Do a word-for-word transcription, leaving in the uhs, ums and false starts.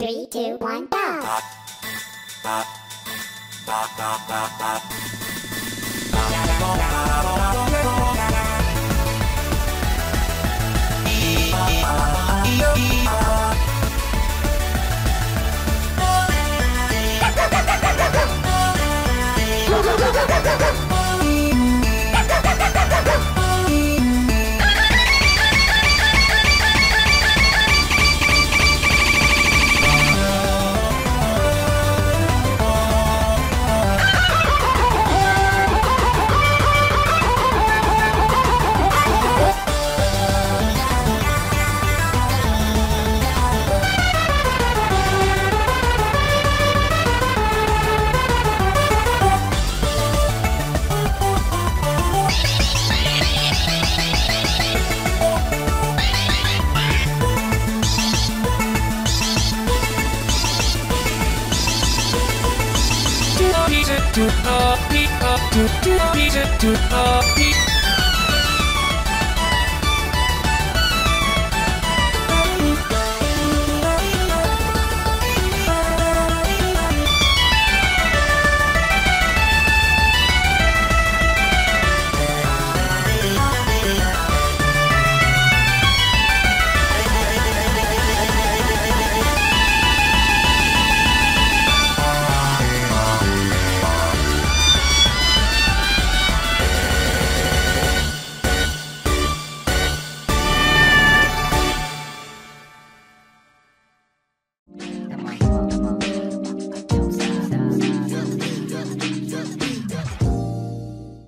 Three, two, one, go! Do up, do up, do do do do up.